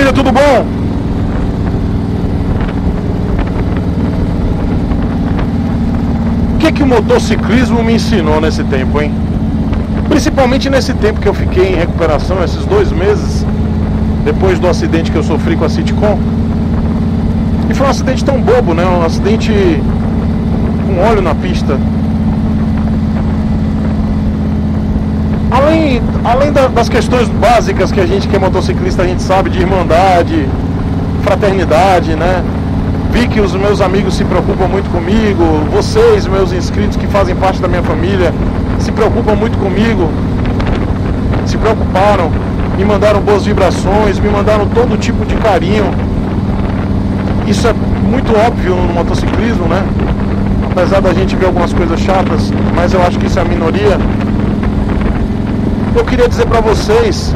família, tudo bom? O que que o motociclismo me ensinou nesse tempo, hein? Principalmente nesse tempo que eu fiquei em recuperação, esses 2 meses, depois do acidente que eu sofri com a Citycon. E foi um acidente tão bobo, né? Um acidente com óleo na pista. Além das questões básicas que a gente que é motociclista, a gente sabe, de irmandade, fraternidade, né? Vi que os meus amigos se preocupam muito comigo, vocês, meus inscritos que fazem parte da minha família, se preocupam muito comigo, se preocuparam, me mandaram boas vibrações, me mandaram todo tipo de carinho. Isso é muito óbvio no motociclismo, né? Apesar da gente ver algumas coisas chatas, mas eu acho que isso é a minoria. Eu queria dizer para vocês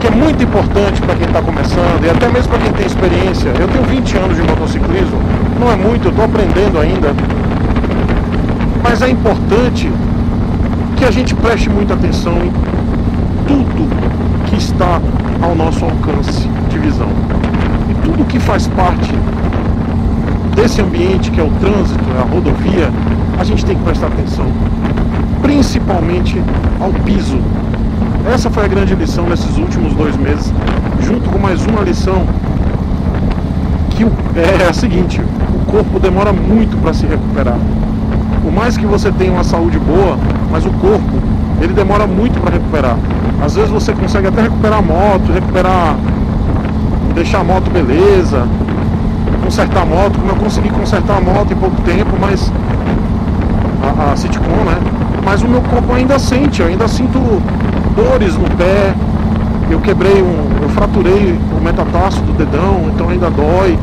que é muito importante para quem está começando e até mesmo para quem tem experiência. Eu tenho 20 anos de motociclismo, não é muito, eu estou aprendendo ainda. Mas é importante que a gente preste muita atenção em tudo que está ao nosso alcance de visão. E tudo que faz parte desse ambiente que é o trânsito, é a rodovia, a gente tem que prestar atenção. Principalmente ao piso. Essa foi a grande lição nesses últimos 2 meses, junto com mais uma lição que é a seguinte: o corpo demora muito para se recuperar. Por mais que você tenha uma saúde boa, mas o corpo, ele demora muito para recuperar. Às vezes você consegue até recuperar a moto, deixar a moto beleza, consertar a moto, como eu consegui consertar a moto em pouco tempo, mas a Citycon, né? Mas o meu corpo ainda sente, eu ainda sinto dores no pé. Eu fraturei o metatarso do dedão, então ainda dói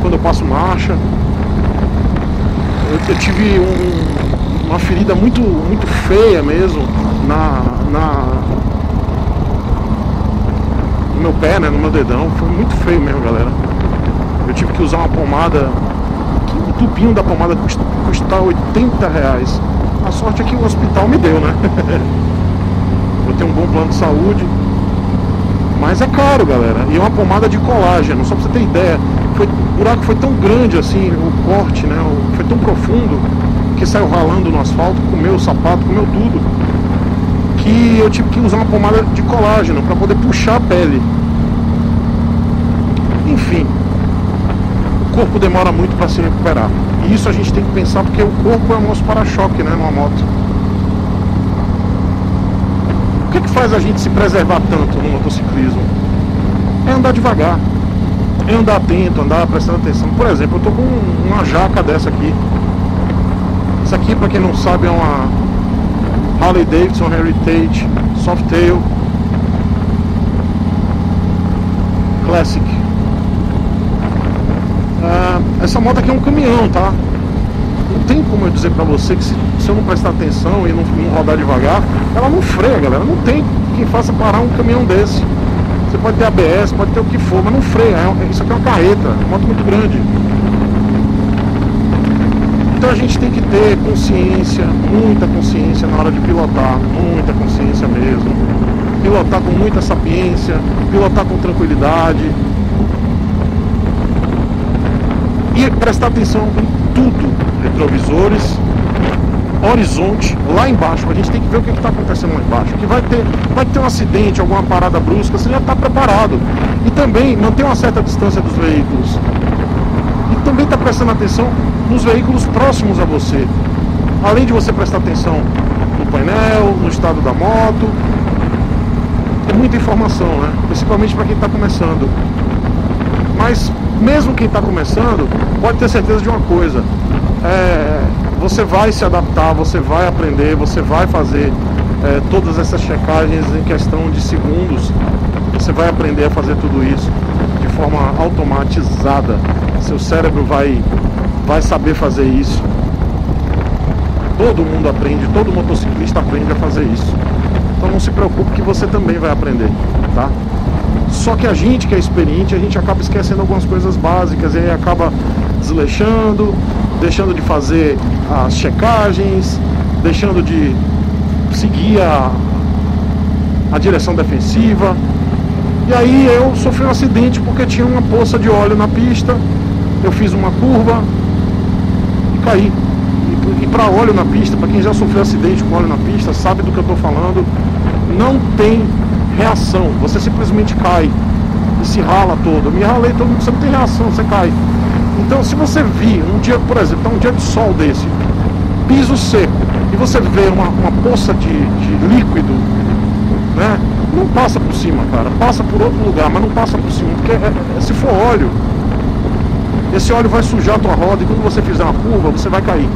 quando eu passo marcha. Eu tive uma ferida muito feia mesmo no meu pé, né, no meu dedão. Foi muito feio mesmo, galera. Eu tive que usar uma pomada, o tubinho da pomada custa R$80. A sorte é que o hospital me deu, né? Eu tenho um bom plano de saúde, mas é caro, galera. E é uma pomada de colágeno, só pra você ter ideia. O buraco foi tão grande assim, o corte, né? Foi tão profundo que saiu ralando no asfalto, comeu o sapato, comeu tudo, que eu tive que usar uma pomada de colágeno pra poder puxar a pele. Enfim, o corpo demora muito pra se recuperar. E isso a gente tem que pensar, porque o corpo é o nosso para-choque, né, numa moto. O que é que faz a gente se preservar tanto no motociclismo? É andar devagar, é andar atento, andar prestando atenção. Por exemplo, eu tô com uma jaca dessa aqui. Isso aqui, pra quem não sabe, é uma Harley Davidson Heritage Softail Classic. Essa moto aqui é um caminhão, tá? Não tem como eu dizer pra você que se eu não prestar atenção e não rodar devagar, ela não freia, galera. Não tem quem faça parar um caminhão desse. Você pode ter ABS, pode ter o que for, mas não freia. Isso aqui é uma carreta, uma moto muito grande. Então a gente tem que ter consciência, muita consciência na hora de pilotar. Muita consciência mesmo. Pilotar com muita sapiência, pilotar com tranquilidade. E prestar atenção em tudo: retrovisores, horizonte, lá embaixo. A gente tem que ver o que está acontecendo lá embaixo. Que vai ter um acidente, alguma parada brusca, você já está preparado. E também manter uma certa distância dos veículos. E também está prestando atenção nos veículos próximos a você. Além de você prestar atenção no painel, no estado da moto. É muita informação, né? Principalmente para quem está começando. Mas mesmo quem está começando pode ter certeza de uma coisa: você vai se adaptar, você vai aprender, você vai fazer todas essas checagens em questão de segundos. Você vai aprender a fazer tudo isso de forma automatizada. Seu cérebro vai saber fazer isso. Todo mundo aprende, todo motociclista aprende a fazer isso. Então não se preocupe que você também vai aprender, tá? Só que a gente que é experiente, a gente acaba esquecendo algumas coisas básicas e aí acaba desleixando, deixando de fazer as checagens, deixando de seguir a direção defensiva. E aí eu sofri um acidente porque tinha uma poça de óleo na pista. Eu fiz uma curva e caí. E para óleo na pista, para quem já sofreu acidente com óleo na pista, sabe do que eu estou falando. Não tem reação, você simplesmente cai e se rala todo. Eu me ralei todo, você não tem reação, você cai. Então se você vir um dia, por exemplo, um dia de sol desse, piso seco, e você vê uma poça de líquido, né? Não passa por cima, cara, passa por outro lugar, mas não passa por cima, porque se for óleo, esse óleo vai sujar a tua roda, e quando você fizer uma curva, você vai cair.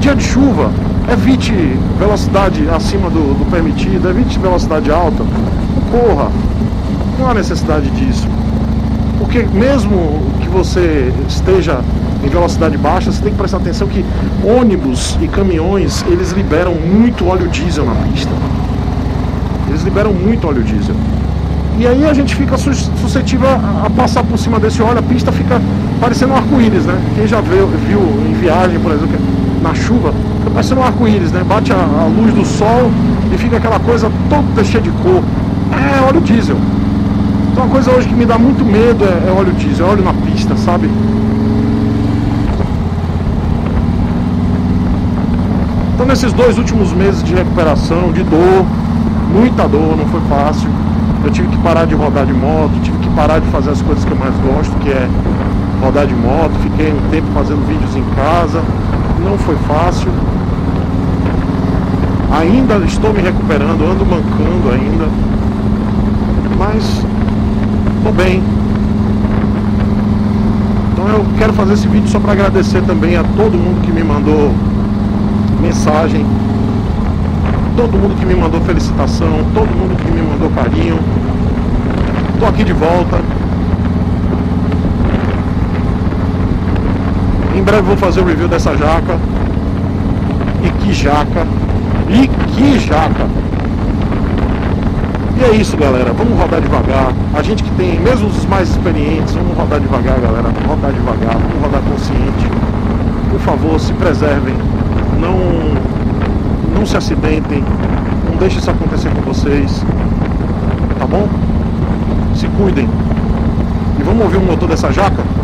Dia de chuva, evite velocidade acima do permitido, evite velocidade alta, não corra, não há necessidade disso, porque mesmo que você esteja em velocidade baixa, você tem que prestar atenção que ônibus e caminhões, eles liberam muito óleo diesel na pista. Eles liberam muito óleo diesel. E aí a gente fica suscetível a passar por cima desse óleo, a pista fica parecendo um arco-íris, né? Quem já viu em viagem, por exemplo, na chuva, fica parecendo um arco-íris, né? Bate a luz do sol e fica aquela coisa toda cheia de cor. É óleo diesel. Então uma coisa hoje que me dá muito medo é óleo diesel, é óleo na pista, sabe? Então nesses dois últimos meses de recuperação, de dor, muita dor, não foi fácil. Eu tive que parar de rodar de moto, tive que parar de fazer as coisas que eu mais gosto, que é rodar de moto. Fiquei um tempo fazendo vídeos em casa, não foi fácil. Ainda estou me recuperando, ando mancando ainda, mas estou bem. Então eu quero fazer esse vídeo só para agradecer também a todo mundo que me mandou mensagem, todo mundo que me mandou felicitação, todo mundo que me mandou carinho. Tô aqui de volta. Em breve vou fazer o review dessa jaca. E que jaca! E que jaca! E é isso, galera. Vamos rodar devagar. A gente que tem, mesmo os mais experientes, vamos rodar devagar, galera. Rodar devagar, vamos rodar consciente. Por favor, se preservem. Não se acidentem, não deixem isso acontecer com vocês, tá bom? Se cuidem. E vamos ouvir o motor dessa jaca?